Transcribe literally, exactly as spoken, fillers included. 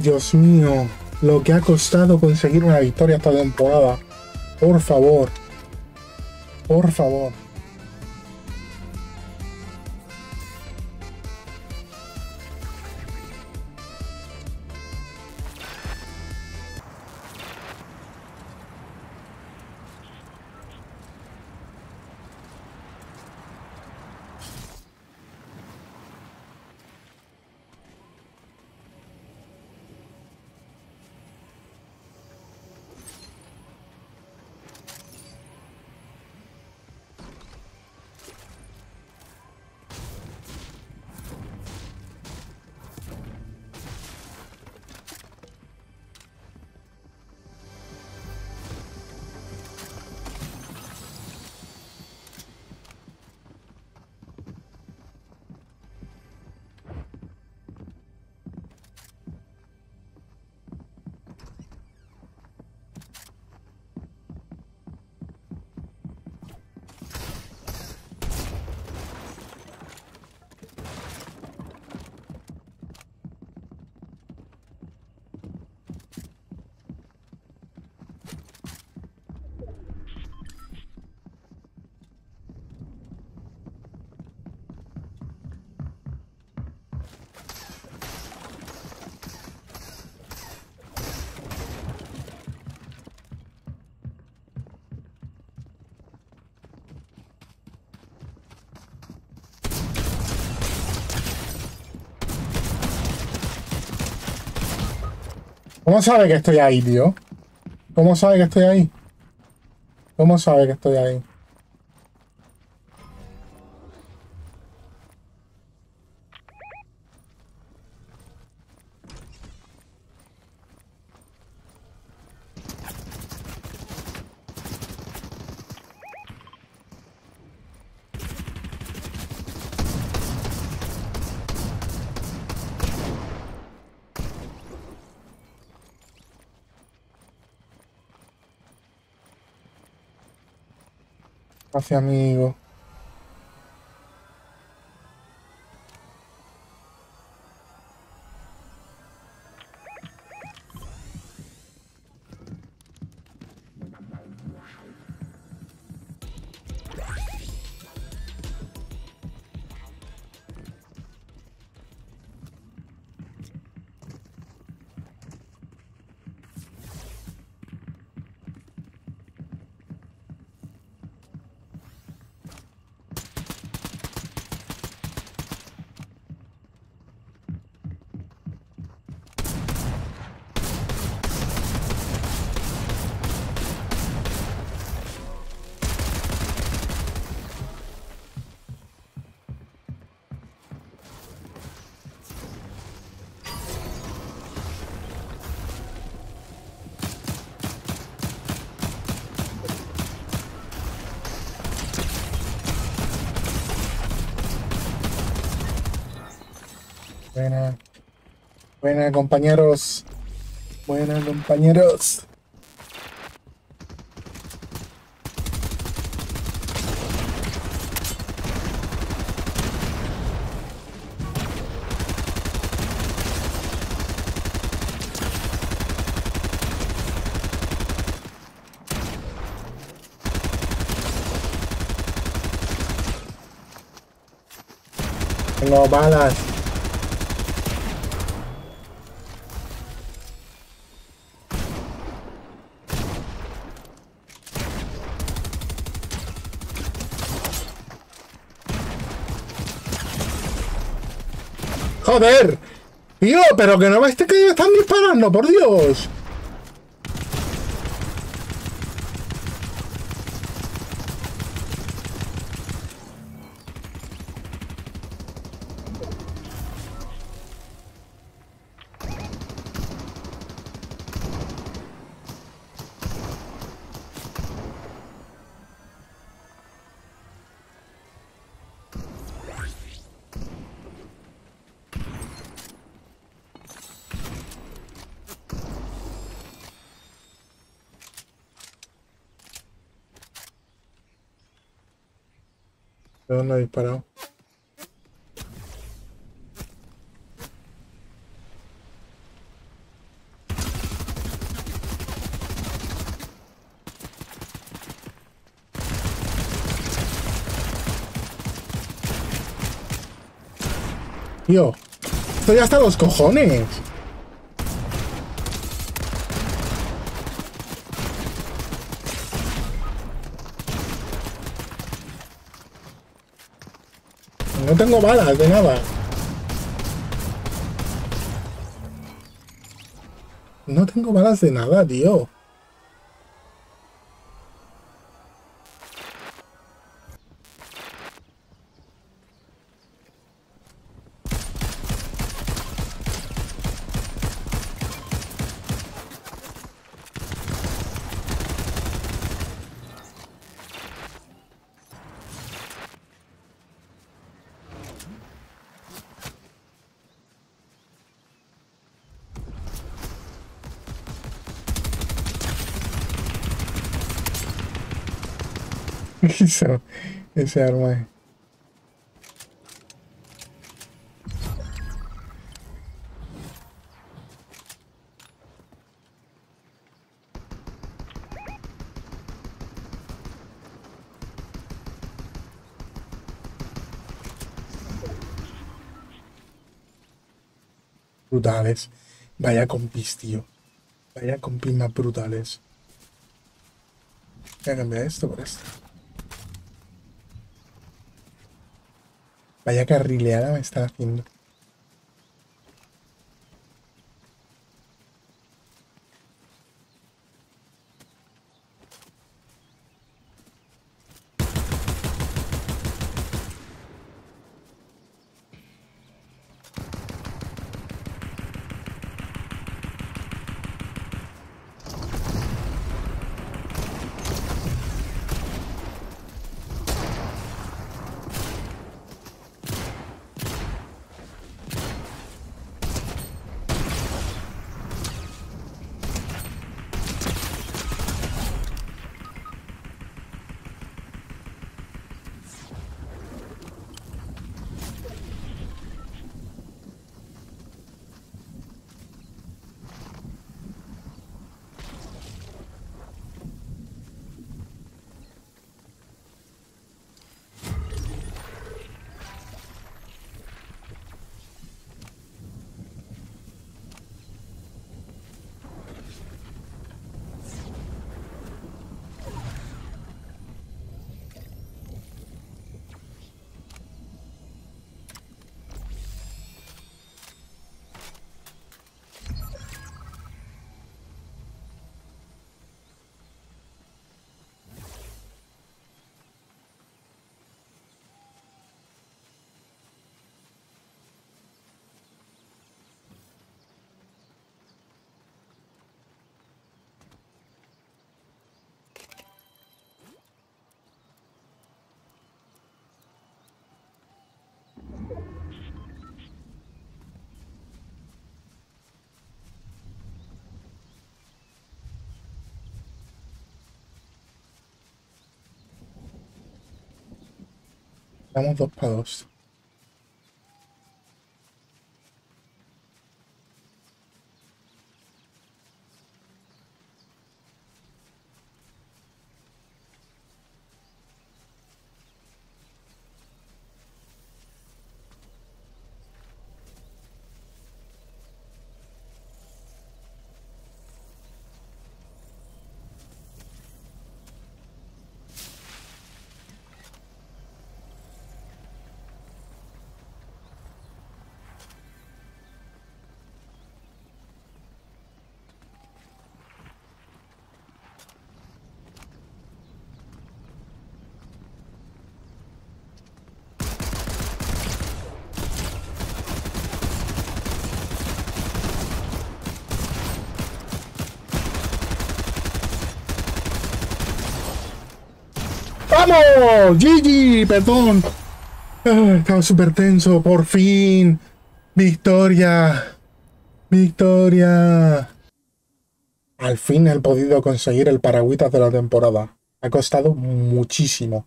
Dios mío, lo que ha costado conseguir una victoria esta temporada. Por favor. Por favor. ¿Cómo sabe que estoy ahí, tío? ¿Cómo sabe que estoy ahí? ¿Cómo sabe que estoy ahí? Gracias, amigo. Buena, buena compañeros, buena compañeros. No balas. Joder, tío, pero que no ves que me están disparando, por Dios. ¿De dónde ha disparado? tío. Estoy hasta los cojones. No tengo balas de nada. No tengo balas de nada, tío. Eso, ese arma. Brutales. Vaya compis, tío. Vaya compis más brutales. Voy a cambiar esto por esto. Vaya carrileada me está haciendo. Damos dos para dos. ¡Vamos! ¡G G! Perdón. Ah, estaba súper tenso. Por fin. Victoria. Victoria. Al fin he podido conseguir el paragüitas de la temporada. Ha costado muchísimo.